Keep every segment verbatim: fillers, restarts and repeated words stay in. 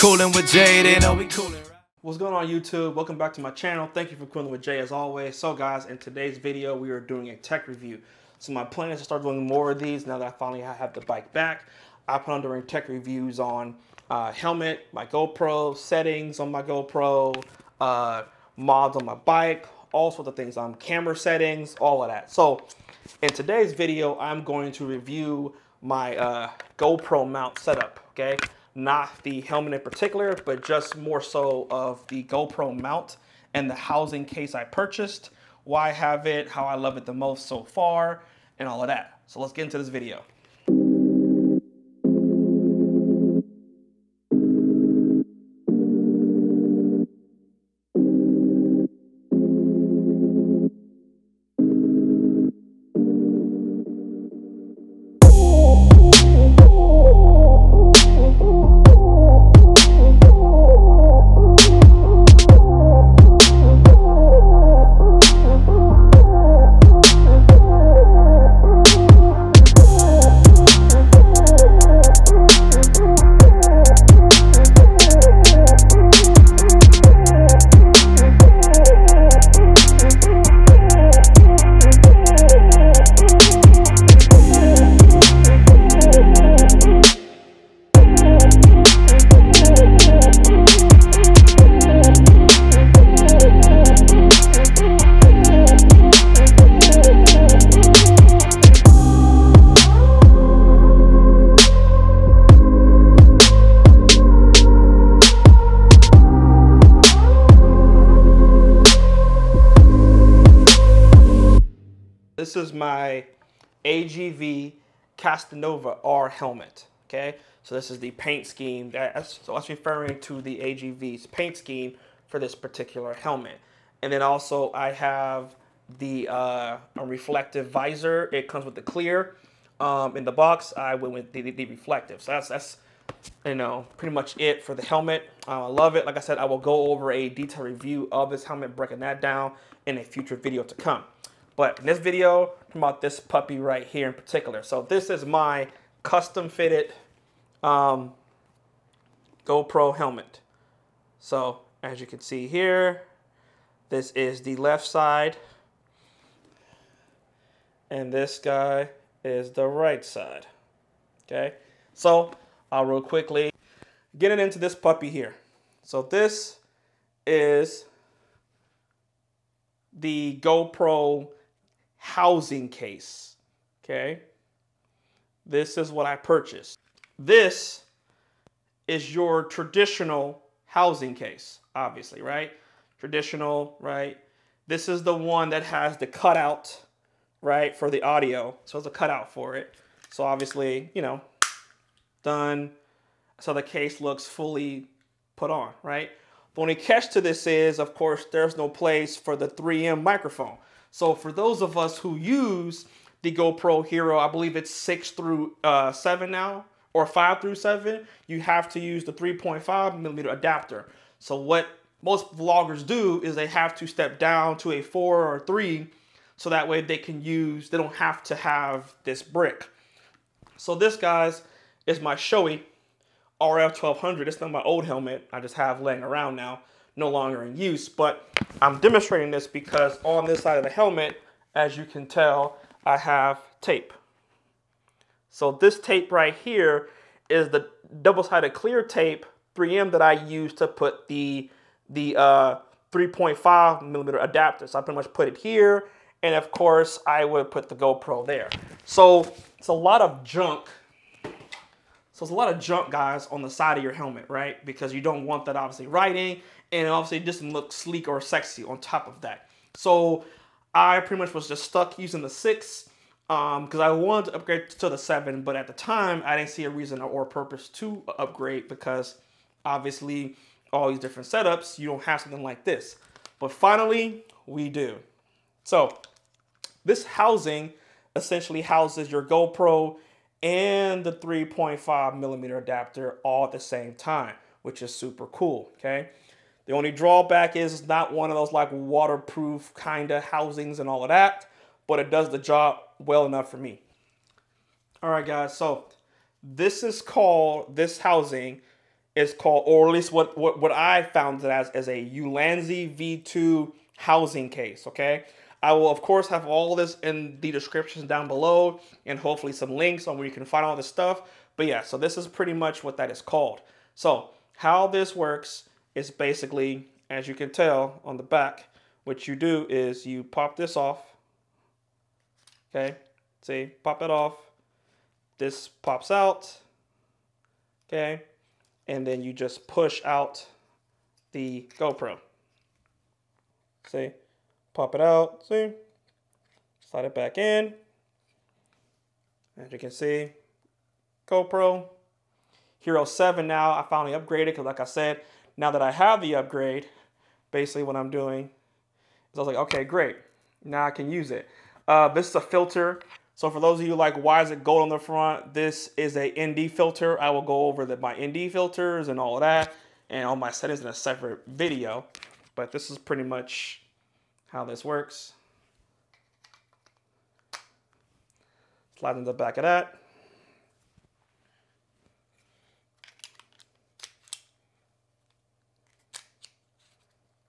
coolin' with Jay, they know we coolin'. What's going on YouTube? Welcome back to my channel. Thank you for coolin' with Jay as always. So guys, in today's video, we are doing a tech review. So my plan is to start doing more of these now that I finally have the bike back. I plan on doing tech reviews on uh, helmet, my GoPro, settings on my GoPro, uh, mods on my bike, all sorts of things on camera settings, all of that. So in today's video, I'm going to review my uh, GoPro mount setup, okay? Not the helmet in particular, but just more so of the GoPro mount and the housing case I purchased, why I have it, how I love it the most so far, and all of that. So let's get into this video. This is my A G V Castanova R helmet, okay? So this is the paint scheme. That's, so that's referring to the A G V's paint scheme for this particular helmet. And then also I have the uh, a reflective visor. It comes with the clear. Um, in the box, I went with the, the, the reflective. So that's, that's, you know, pretty much it for the helmet. Uh, I love it. Like I said, I will go over a detailed review of this helmet, breaking that down in a future video to come. But in this video, I'm about this puppy right here in particular. So this is my custom fitted um, GoPro helmet. So as you can see here, this is the left side. And this guy is the right side. Okay, so I'll real quickly get into this puppy here. So this is the GoPro housing case, okay? This is what I purchased. This is your traditional housing case, obviously, right? Traditional, right? This is the one that has the cutout, right, for the audio. So it's a cutout for it. So obviously, you know, done. So the case looks fully put on, right? The only catch to this is, of course, there's no place for the three M microphone. So for those of us who use the GoPro Hero, I believe it's six through uh, seven now, or five through seven, you have to use the three point five millimeter adapter. So what most vloggers do is they have to step down to a four or three, so that way they can use, they don't have to have this brick. So this, guys, is my Shoei R F twelve hundred. It's not my old helmet I just have laying around now, no longer in use, but I'm demonstrating this because on this side of the helmet, as you can tell, I have tape. So this tape right here is the double-sided clear tape three M that I use to put the the uh, three point five millimeter adapter. So I pretty much put it here, and of course I would put the GoPro there. So it's a lot of junk. So there's a lot of junk, guys, on the side of your helmet, right? Because you don't want that obviously writing, and obviously it doesn't look sleek or sexy on top of that. So I pretty much was just stuck using the six because um, I wanted to upgrade to the seven, but at the time I didn't see a reason or purpose to upgrade because obviously all these different setups, you don't have something like this. But finally, we do. So this housing essentially houses your GoPro and the three point five millimeter adapter all at the same time, which is super cool, okay? The only drawback is it's not one of those like waterproof kind of housings and all of that, but it does the job well enough for me. All right, guys, so this is called, this housing is called, or at least what, what, what I found it as, is a Ulanzi V two housing case, okay? I will, of course, have all this in the descriptions down below and hopefully some links on where you can find all this stuff. But yeah, so this is pretty much what that is called. So how this works is basically, as you can tell on the back, what you do is you pop this off, okay? See, pop it off. This pops out, okay? And then you just push out the GoPro. See? Pop it out, see? Slide it back in. As you can see, GoPro. Hero seven now, I finally upgraded, because like I said, now that I have the upgrade, basically what I'm doing is I was like, okay, great. Now I can use it. Uh, this is a filter. So for those of you like, why is it gold on the front? This is a N D filter. I will go over the, my N D filters and all of that and all my settings in a separate video. But this is pretty much how this works. Slide in the back of that.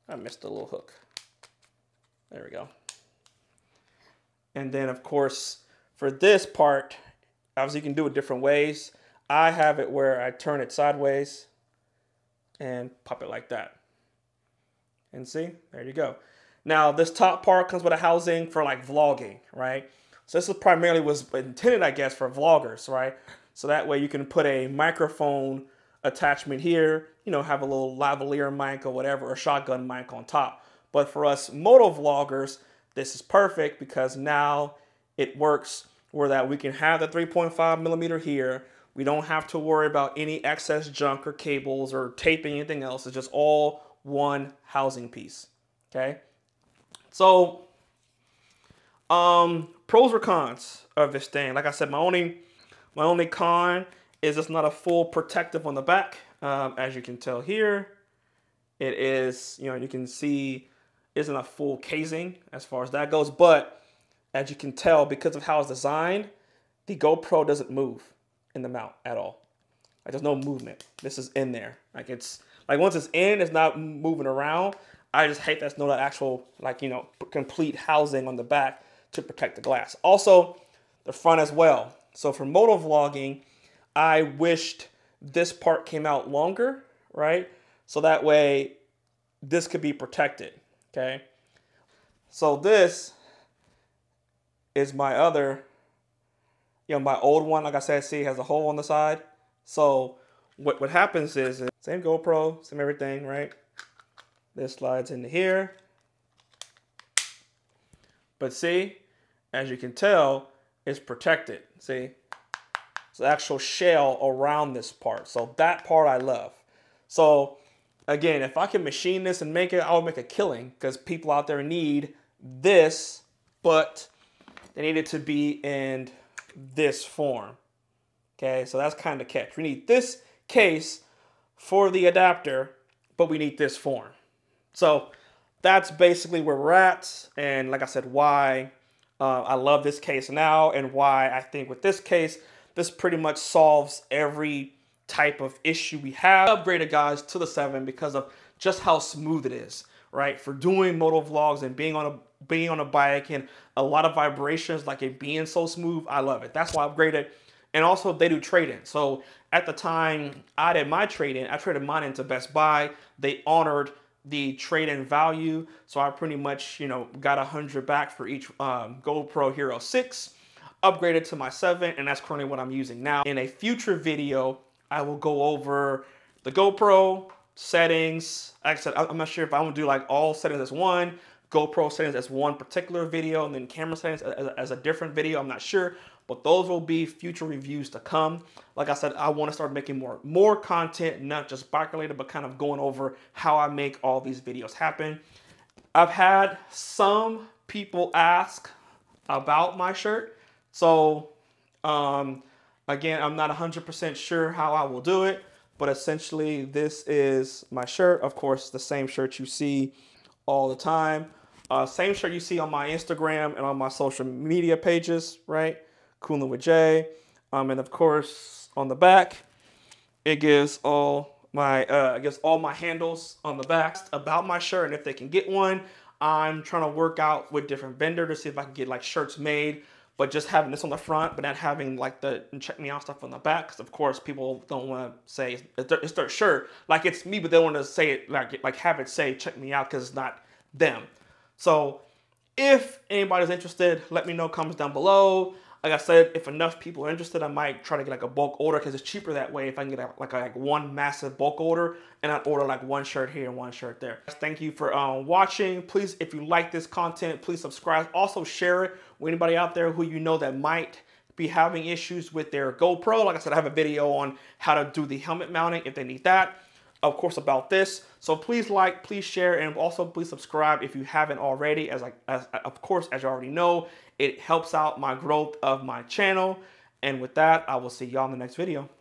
I missed a little hook. There we go. And then of course, for this part, obviously you can do it different ways. I have it where I turn it sideways and pop it like that. And see, there you go. Now this top part comes with a housing for like vlogging, right? So this is primarily was intended, I guess, for vloggers, right? So that way you can put a microphone attachment here, you know, have a little lavalier mic or whatever, or shotgun mic on top. But for us moto vloggers, this is perfect because now it works where that we can have the three point five millimeter here. We don't have to worry about any excess junk or cables or taping, anything else. It's just all one housing piece, okay? So, um, pros or cons of this thing. Like I said, my only, my only con is it's not a full protective on the back. Um, as you can tell here, it is, you know, you can see isn't a full casing as far as that goes, but as you can tell, because of how it's designed, the GoPro doesn't move in the mount at all. Like there's no movement. This is in there. Like it's like once it's in, it's not moving around. I just hate that's not an actual, like, you know, complete housing on the back to protect the glass. Also, the front as well. So for moto vlogging, I wished this part came out longer, right? So that way this could be protected. Okay, so this is my other, you know, my old one. Like I said, see, it has a hole on the side. So what, what happens is, same GoPro, same everything, right? This slides into here. But see, as you can tell, it's protected, see? It's the actual shell around this part. So that part I love. So again, if I can machine this and make it, I would make a killing because people out there need this, but they need it to be in this form. Okay, so that's kind of the catch. We need this case for the adapter, but we need this form. So that's basically where we're at. And like I said, why uh, I love this case now and why I think with this case, this pretty much solves every type of issue we have. Upgraded guys to the seven because of just how smooth it is, right? For doing moto vlogs and being on a being on a bike and a lot of vibrations, like it being so smooth, I love it. That's why I upgraded. And also they do trade-in. So at the time I did my trade-in, I traded mine into Best Buy. They honored the trade-in value. So I pretty much, you know, got a hundred back for each um, GoPro Hero six, upgraded to my seven, and that's currently what I'm using now. In a future video, I will go over the GoPro settings. Like I said, I'm not sure if I want to do like all settings as one, GoPro settings as one particular video, and then camera settings as, as a different video. I'm not sure, but those will be future reviews to come. Like I said, I want to start making more, more content, not just bike related, but kind of going over how I make all these videos happen. I've had some people ask about my shirt. So, um, Again, I'm not one hundred percent sure how I will do it, but essentially this is my shirt. Of course, the same shirt you see all the time. Uh, same shirt you see on my Instagram and on my social media pages, right? Coolin' with Jay. Um, and of course, on the back, it gives all my, uh, I guess all my handles on the back about my shirt and if they can get one. I'm trying to work out with different vendors to see if I can get like shirts made, but just having this on the front, but not having like the check me out stuff on the back. Cause of course people don't want to say it's their, it's their shirt. Like it's me, but they want to say it like, like have it say check me out. Cause it's not them. So if anybody's interested, let me know, comments down below. Like I said, if enough people are interested, I might try to get like a bulk order because it's cheaper that way. If I can get like a, like one massive bulk order and I order like one shirt here and one shirt there. Thank you for um, watching. Please, if you like this content, please subscribe. Also share it with anybody out there who you know that might be having issues with their GoPro. Like I said, I have a video on how to do the helmet mounting if they need that. Of course, about this. So please like, please share, and also please subscribe if you haven't already. As I, as, of course, as you already know, it helps out my growth of my channel. And with that, I will see y'all in the next video.